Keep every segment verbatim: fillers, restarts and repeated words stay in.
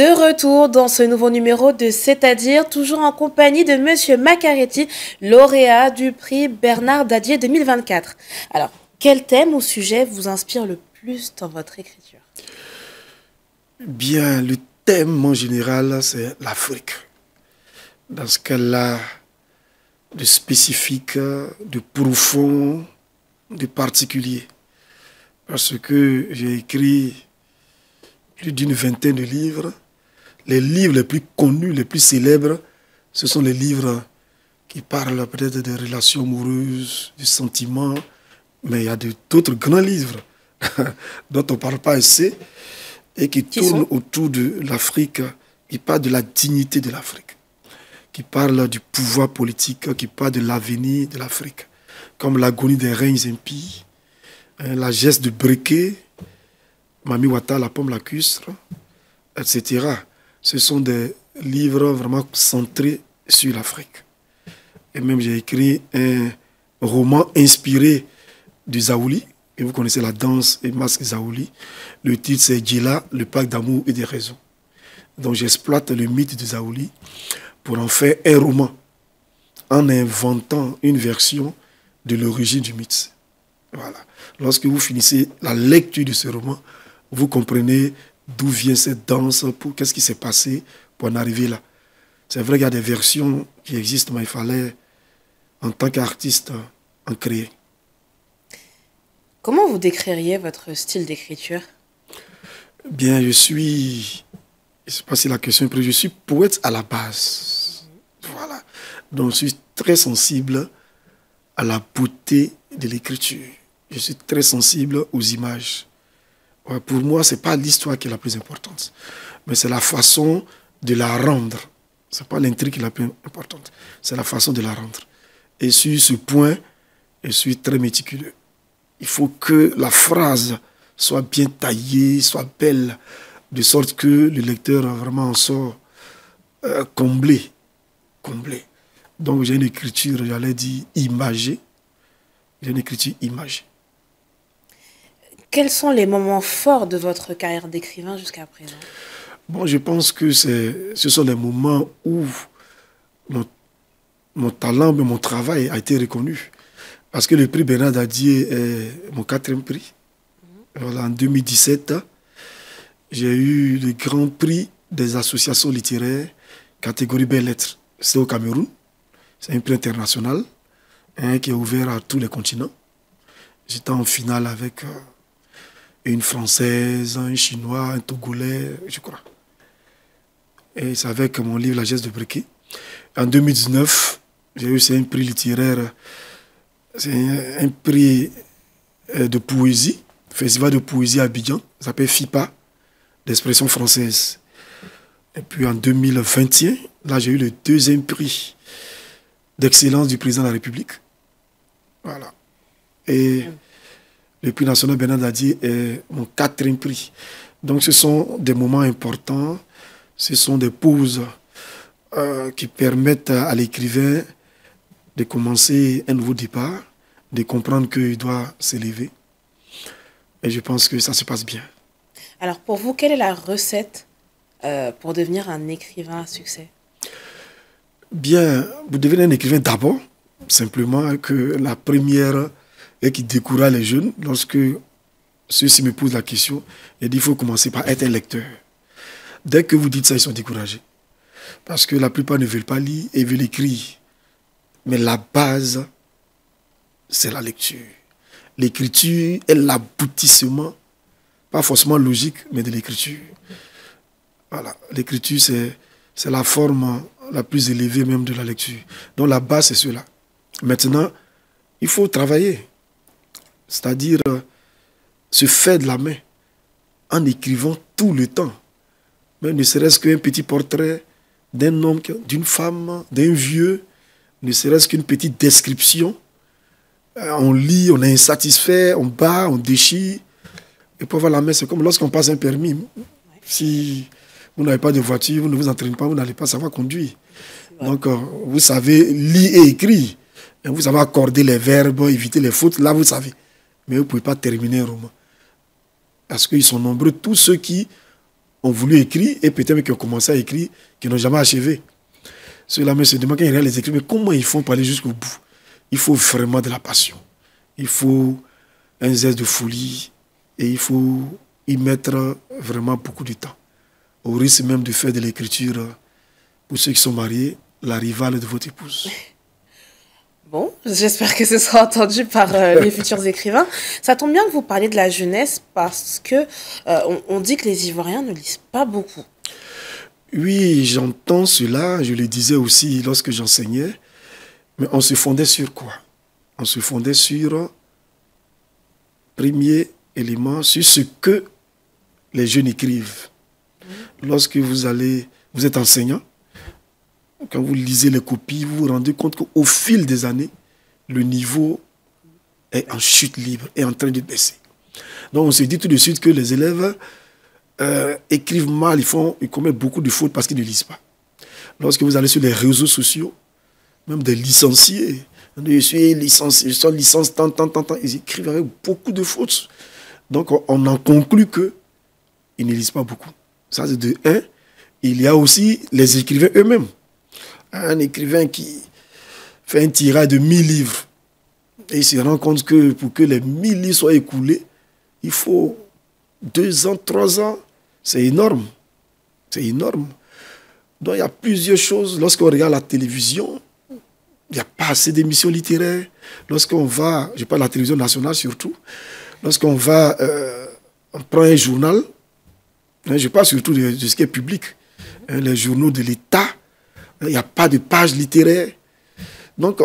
De retour dans ce nouveau numéro de C'est-à-dire, toujours en compagnie de Monsieur Makaretti, lauréat du prix Bernard Dadié deux mille vingt-quatre. Alors, quel thème ou sujet vous inspire le plus dans votre écriture? Bien, le thème en général, c'est l'Afrique. Dans ce cas-là, de spécifique, de profond, de particulier. Parce que j'ai écrit plus d'une vingtaine de livres. Les livres les plus connus, les plus célèbres, ce sont les livres qui parlent peut-être des relations amoureuses, du sentiment, mais il y a d'autres grands livres dont on ne parle pas assez et qui, qui tournent autour de l'Afrique, qui parlent de la dignité de l'Afrique, qui parlent du pouvoir politique, qui parlent de l'avenir de l'Afrique, comme l'agonie des règnes impies, la geste de briquet, Mami Wata, la pomme lacustre, et cetera. Ce sont des livres vraiment centrés sur l'Afrique. Et même j'ai écrit un roman inspiré du Zaouli, et vous connaissez la danse et masque Zaouli. Le titre c'est Gila, le pacte d'amour et des raisons. Donc j'exploite le mythe du Zaouli pour en faire un roman, en inventant une version de l'origine du mythe. Voilà. Lorsque vous finissez la lecture de ce roman, vous comprenez d'où vient cette danse, qu'est-ce qui s'est passé pour en arriver là. C'est vrai qu'il y a des versions qui existent, mais il fallait, en tant qu'artiste, en créer. Comment vous décririez votre style d'écriture? Bien, je suis... Je ne sais pas si la question est prise. Je suis poète à la base. Voilà. Donc, je suis très sensible à la beauté de l'écriture. Je suis très sensible aux images. Pour moi, ce n'est pas l'histoire qui est la plus importante, mais c'est la façon de la rendre. Ce n'est pas l'intrigue qui est la plus importante, c'est la façon de la rendre. Et sur ce point, je suis très méticuleux. Il faut que la phrase soit bien taillée, soit belle, de sorte que le lecteur vraiment en sort euh, comblé. comblé. Donc j'ai une écriture, j'allais dire, imagée. J'ai une écriture imagée. Quels sont les moments forts de votre carrière d'écrivain jusqu'à présent? Bon, je pense que ce sont les moments où mon, mon talent, mon travail a été reconnu. Parce que le prix Bernard Dadié est mon quatrième prix. Mmh. Voilà, en deux mille dix-sept, j'ai eu le grand prix des associations littéraires, catégorie belles-lettres. C'est au Cameroun. C'est un prix international hein, qui est ouvert à tous les continents. J'étais en finale avec... Euh, une Française, un Chinois, un Togolais, je crois. Et c'est avec mon livre La geste de briquet. En deux mille dix-neuf, j'ai eu un prix littéraire, c'est un, un prix de poésie, festival de poésie à Abidjan, ça s'appelle FIPA, d'expression française. Et puis en deux mille vingt et un, là j'ai eu le deuxième prix d'excellence du président de la République. Voilà. Et... le prix national Bernard Dadié est mon quatrième prix. Donc ce sont des moments importants, ce sont des pauses euh, qui permettent à l'écrivain de commencer un nouveau départ, de comprendre qu'il doit s'élever. Et je pense que ça se passe bien. Alors pour vous, quelle est la recette euh, pour devenir un écrivain à succès? Bien, vous devenez un écrivain d'abord, simplement que la première... et qui décourage les jeunes, lorsque ceux-ci me posent la question, ils disent qu'il faut commencer par être un lecteur. Dès que vous dites ça, ils sont découragés. Parce que la plupart ne veulent pas lire et veulent écrire. Mais la base, c'est la lecture. L'écriture est l'aboutissement, pas forcément logique, mais de l'écriture. Voilà, l'écriture, c'est la forme la plus élevée même de la lecture. Donc la base, c'est cela. Maintenant, il faut travailler. C'est-à-dire euh, se faire de la main en écrivant tout le temps. Mais ne serait-ce qu'un petit portrait d'un homme, d'une femme, d'un vieux, ne serait-ce qu'une petite description. Euh, on lit, on est insatisfait, on bat, on déchire. Et pour avoir la main, c'est comme lorsqu'on passe un permis. Si vous n'avez pas de voiture, vous ne vous entraînez pas, vous n'allez pas savoir conduire. Donc euh, vous savez lire et écrire. Et vous savez accorder les verbes, éviter les fautes, là vous savez. Mais vous ne pouvez pas terminer un roman. Parce qu'ils sont nombreux, tous ceux qui ont voulu écrire et peut-être qu'ils ont commencé à écrire, qu'ils n'ont jamais achevé. Ceux-là se demandent quand ils les écrivent, mais comment ils font pour aller jusqu'au bout? Il faut vraiment de la passion. Il faut un zeste de folie et il faut y mettre vraiment beaucoup de temps. Au risque même de faire de l'écriture, pour ceux qui sont mariés, la rivale de votre épouse. Bon, j'espère que ce sera entendu par euh, les futurs écrivains. Ça tombe bien que vous parliez de la jeunesse parce que euh, on, on dit que les Ivoiriens ne lisent pas beaucoup. Oui, j'entends cela, je le disais aussi lorsque j'enseignais, mais on se fondait sur quoi? On se fondait sur, premier élément, sur ce que les jeunes écrivent. Mmh. Lorsque vous allez, vous êtes enseignant, quand vous lisez les copies, vous vous rendez compte qu'au fil des années, le niveau est en chute libre, est en train de baisser. Donc on se dit tout de suite que les élèves euh, écrivent mal, ils, font, ils commettent beaucoup de fautes parce qu'ils ne lisent pas. Lorsque vous allez sur les réseaux sociaux, même des licenciés, ils sont licenciés tant, tant, tant, tant, ils écrivent avec beaucoup de fautes. Donc on, on en conclut qu'ils ne lisent pas beaucoup. Ça c'est de un. Il y a aussi les écrivains eux-mêmes. Un écrivain qui fait un tirade de mille livres et il se rend compte que pour que les mille livres soient écoulés, il faut deux ans, trois ans. C'est énorme. C'est énorme. Donc il y a plusieurs choses. Lorsqu'on regarde la télévision, il n'y a pas assez d'émissions littéraires. Lorsqu'on va, je parle de la télévision nationale surtout, lorsqu'on va, euh, on prend un journal, je parle surtout de, de ce qui est public, les journaux de l'État. Il n'y a pas de page littéraire. Donc,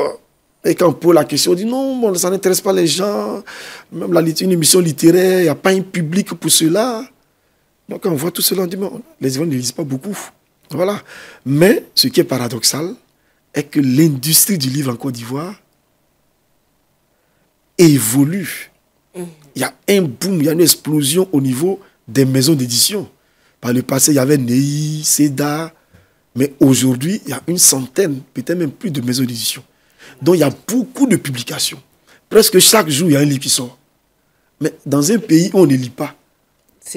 et quand on pose la question, on dit non, bon, ça n'intéresse pas les gens. Même la, une émission littéraire, il n'y a pas un public pour cela. Donc, quand on voit tout cela, on dit mais les Ivoiriens ne lisent pas beaucoup. Voilà. Mais ce qui est paradoxal est que l'industrie du livre en Côte d'Ivoire évolue. Il y a un boom, il y a une explosion au niveau des maisons d'édition. Par le passé, il y avait N E I, SEDA. Mais aujourd'hui, il y a une centaine, peut-être même plus de maisons d'édition. Donc, il y a beaucoup de publications. Presque chaque jour, il y a un livre qui sort. Mais dans un pays où on ne lit pas,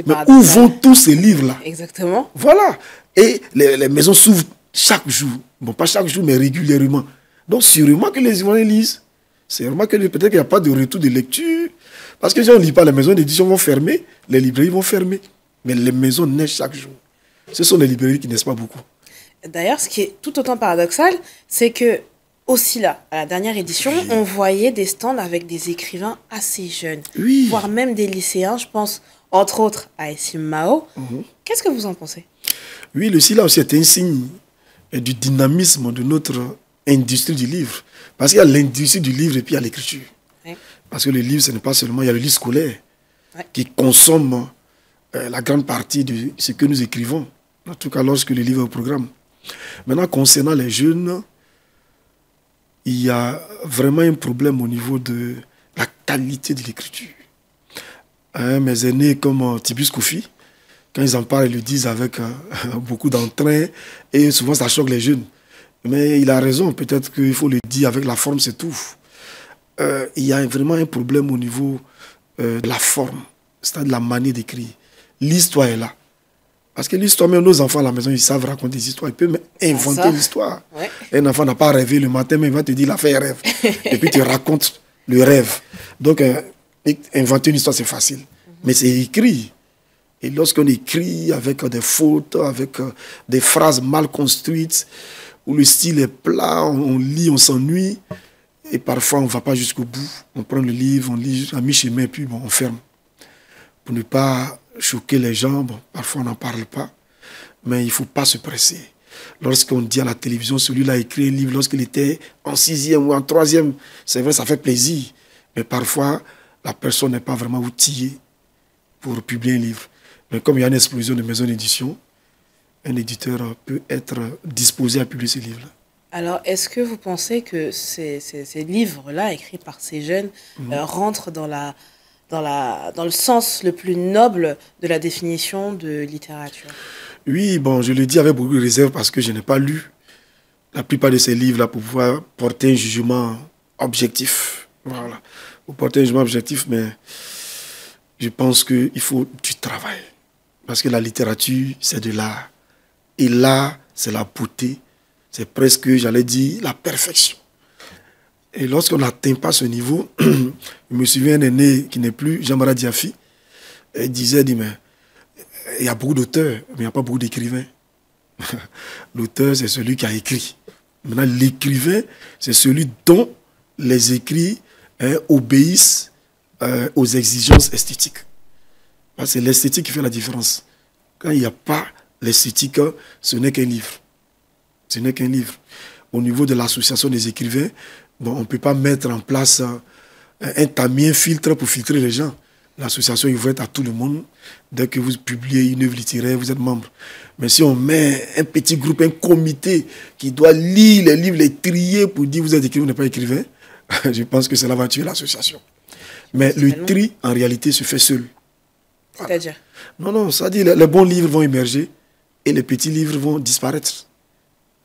mais où vont tous ces livres-là? Exactement. Voilà. Et les, les maisons s'ouvrent chaque jour. Bon, pas chaque jour, mais régulièrement. Donc, sûrement que les Ivoiriens lisent. Sûrement que peut-être qu'il n'y a pas de retour de lecture. Parce que si on ne lit pas, les maisons d'édition vont fermer, les librairies vont fermer. Mais les maisons naissent chaque jour. Ce sont les librairies qui naissent pas beaucoup. D'ailleurs, ce qui est tout autant paradoxal, c'est que aussi là, à la dernière édition, oui, on voyait des stands avec des écrivains assez jeunes, oui, voire même des lycéens, je pense, entre autres, à Essim Mao. Mm-hmm. Qu'est-ce que vous en pensez? Oui, le SILA aussi est un signe du dynamisme de notre industrie du livre. Parce qu'il y a l'industrie du livre et puis il y a l'écriture. Ouais. Parce que le livre, ce n'est pas seulement... Il y a le livre scolaire, ouais, qui consomme euh, la grande partie de ce que nous écrivons, en tout cas lorsque le livre est au programme. Maintenant, concernant les jeunes, il y a vraiment un problème au niveau de la qualité de l'écriture. Hein, mes aînés comme Tiburce Koffi, quand ils en parlent, ils le disent avec euh, beaucoup d'entrain et souvent ça choque les jeunes. Mais il a raison, peut-être qu'il faut le dire avec la forme, c'est tout. Euh, il y a vraiment un problème au niveau euh, de la forme, c'est-à-dire de la manière d'écrire. L'histoire est là. Parce que l'histoire, même nos enfants à la maison, ils savent raconter des histoires. Ils peuvent même inventer l'histoire. Ouais. Un enfant n'a pas rêvé le matin, mais il va te dire, il a fait un rêve. Et puis tu racontes le rêve. Donc, euh, inventer une histoire, c'est facile. Mm-hmm. Mais c'est écrit. Et lorsqu'on écrit avec euh, des fautes, avec euh, des phrases mal construites, où le style est plat, on, on lit, on s'ennuie. Et parfois, on ne va pas jusqu'au bout. On prend le livre, on lit à mi-chemin, puis bon, on ferme. Pour ne pas choquer les gens, bon, parfois on n'en parle pas, mais il ne faut pas se presser. Lorsqu'on dit à la télévision, celui-là a écrit un livre lorsqu'il était en sixième ou en troisième, c'est vrai, ça fait plaisir. Mais parfois, la personne n'est pas vraiment outillée pour publier un livre. Mais comme il y a une explosion de maisons d'édition, un éditeur peut être disposé à publier ce livre-là. Alors, est-ce que vous pensez que ces, ces, ces livres-là, écrits par ces jeunes, mmh. euh, rentrent dans la... Dans, la, dans le sens le plus noble de la définition de littérature? Oui, bon, je le dis avec beaucoup de réserve parce que je n'ai pas lu la plupart de ces livres-là pour pouvoir porter un jugement objectif. Voilà. Pour porter un jugement objectif, mais je pense qu'il faut du travail. Parce que la littérature, c'est de l'art. Et l'art, c'est la beauté. C'est presque, j'allais dire, la perfection. Et lorsqu'on n'atteint pas ce niveau, je me souviens d'un aîné qui n'est plus, Jean-Marie Adiaffi, il disait, dit, mais il y a beaucoup d'auteurs, mais il n'y a pas beaucoup d'écrivains. L'auteur, c'est celui qui a écrit. Maintenant, l'écrivain, c'est celui dont les écrits hein, obéissent euh, aux exigences esthétiques. C'est l'esthétique qui fait la différence. Quand il n'y a pas l'esthétique, ce n'est qu'un livre. Ce n'est qu'un livre. Au niveau de l'association des écrivains, bon, on ne peut pas mettre en place un, un tamis, un filtre pour filtrer les gens. L'association est ouverte à tout le monde. Dès que vous publiez une œuvre littéraire, vous êtes membre. Mais si on met un petit groupe, un comité qui doit lire les livres, les trier pour dire vous êtes écrivain, vous n'êtes pas écrivain, je pense que cela va tuer l'association. Mais le tri, en réalité, se fait seul. Voilà. C'est-à-dire? Non, non, ça dit, les, les bons livres vont émerger et les petits livres vont disparaître.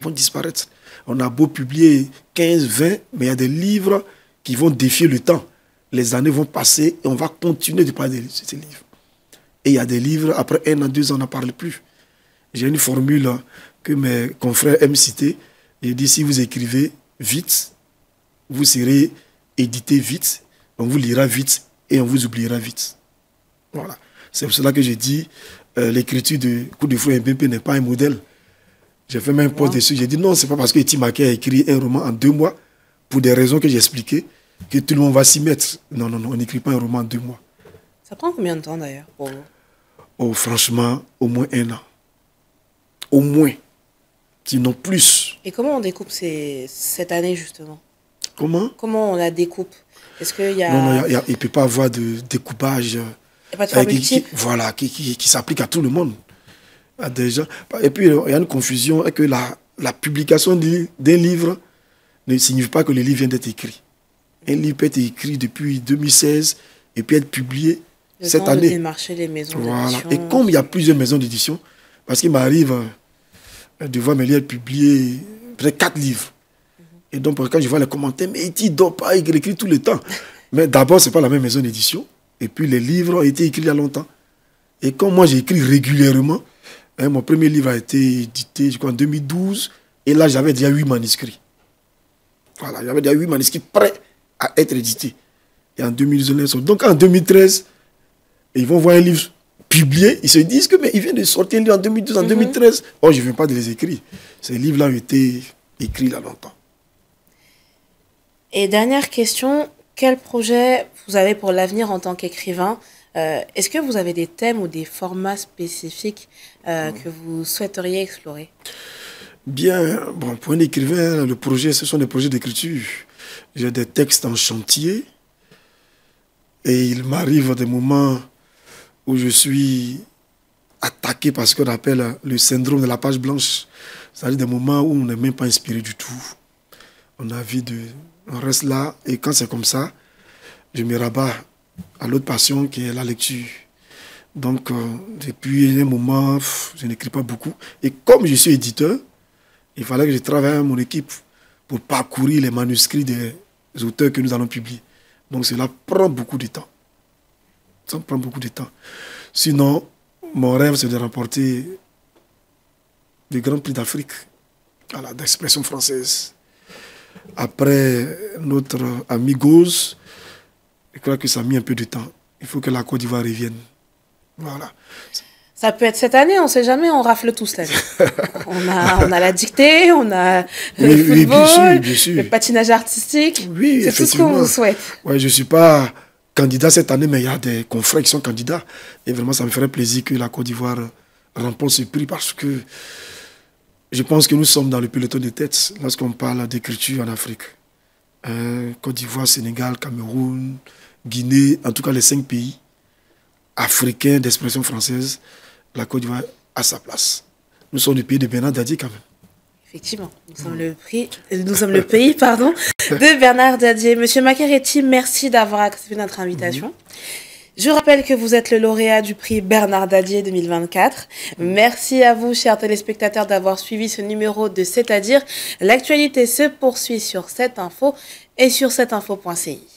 Vont disparaître. On a beau publier quinze, vingt, mais il y a des livres qui vont défier le temps. Les années vont passer et on va continuer de parler de ces livres. Et il y a des livres, après un an, deux ans, on n'en parle plus. J'ai une formule que mes confrères aiment citer. J'ai dit, si vous écrivez vite, vous serez édité vite, on vous lira vite et on vous oubliera vite. Voilà. C'est pour cela que j'ai dit, euh, l'écriture de Côte d'Ivoire M P P n'est pas un modèle. J'ai fait même un post dessus. J'ai dit, non, c'est pas parce que Timaké a écrit un roman en deux mois, pour des raisons que j'ai expliquées, que tout le monde va s'y mettre. Non, non, non, on n'écrit pas un roman en deux mois. Ça prend combien de temps d'ailleurs pour vous? Oh, franchement, au moins un an. Au moins. Sinon plus. Et comment on découpe ces... cette année justement? Comment? Comment on la découpe? Est-ce qu'il y a... Non, non, il ne peut pas y avoir de découpage... Il n'y a pas de formule type. Voilà, qui, qui, qui s'applique à tout le monde. À des gens. Et puis, il y a une confusion, que la, la publication d'un livre ne signifie pas que le livre vient d'être écrit. Un livre peut être écrit depuis deux mille seize et peut être publié le cette année. De démarcher les maisons voilà. Et comme il y a plusieurs maisons d'édition, parce qu'il m'arrive de voir mes livres publier peut-être quatre livres. Mm-hmm. Et donc, quand je vois les commentaires, mais il ne dort pas, il écrit tout le temps. Mais d'abord, ce n'est pas la même maison d'édition. Et puis les livres ont été écrits il y a longtemps. Et comme moi j'écris régulièrement, hein, mon premier livre a été édité je crois, en deux mille douze. Et là j'avais déjà huit manuscrits. Voilà, j'avais déjà huit manuscrits prêts à être édités. Et en deux mille onze, donc en deux mille treize, ils vont voir un livre publié. Ils se disent que mais ils viennent de sortir un livre en deux mille douze, en mm-hmm. deux mille treize. Oh, je ne viens pas de les écrire. Ces livres-là ont été écrits il y a longtemps. Et dernière question. Quel projet vous avez pour l'avenir en tant qu'écrivain? euh, Est-ce que vous avez des thèmes ou des formats spécifiques euh, mmh. que vous souhaiteriez explorer? Bien, bon, pour un écrivain, le projet, ce sont des projets d'écriture. J'ai des textes en chantier et il m'arrive des moments où je suis attaqué par ce qu'on appelle le syndrome de la page blanche. C'est-à-dire des moments où on n'est même pas inspiré du tout. On a envie de... On reste là et quand c'est comme ça, je me rabats à l'autre passion qui est la lecture. Donc, euh, depuis un moment, je n'écris pas beaucoup. Et comme je suis éditeur, il fallait que je travaille avec mon équipe pour parcourir les manuscrits des auteurs que nous allons publier. Donc, cela prend beaucoup de temps. Ça prend beaucoup de temps. Sinon, mon rêve, c'est de remporter le Grand Prix d'Afrique, voilà, d'expression française. Après notre ami Gauz, je crois que ça a mis un peu de temps. Il faut que la Côte d'Ivoire revienne. Voilà. Ça peut être cette année, on ne sait jamais, on rafle tous l'année. on, a, on a la dictée, on a le oui, football, oui, bien sûr, bien sûr. Le patinage artistique. Oui, c'est tout ce qu'on vous souhaite. Ouais, je ne suis pas candidat cette année, mais il y a des confrères qui sont candidats. Et vraiment, ça me ferait plaisir que la Côte d'Ivoire remporte ce prix parce que je pense que nous sommes dans le peloton de tête lorsqu'on parle d'écriture en Afrique. Euh, Côte d'Ivoire, Sénégal, Cameroun, Guinée, en tout cas les cinq pays africains d'expression française, la Côte d'Ivoire a sa place. Nous sommes le pays de Bernard Dadié quand même. Effectivement, nous sommes, mmh. le, prix, nous sommes le pays pardon, de Bernard Dadié. Monsieur Makaretti, merci d'avoir accepté notre invitation. Mmh. Je rappelle que vous êtes le lauréat du prix Bernard Dadié deux mille vingt-quatre. Merci à vous, chers téléspectateurs, d'avoir suivi ce numéro de C'est-à-dire. L'actualité se poursuit sur sept info et sur sept info point c i.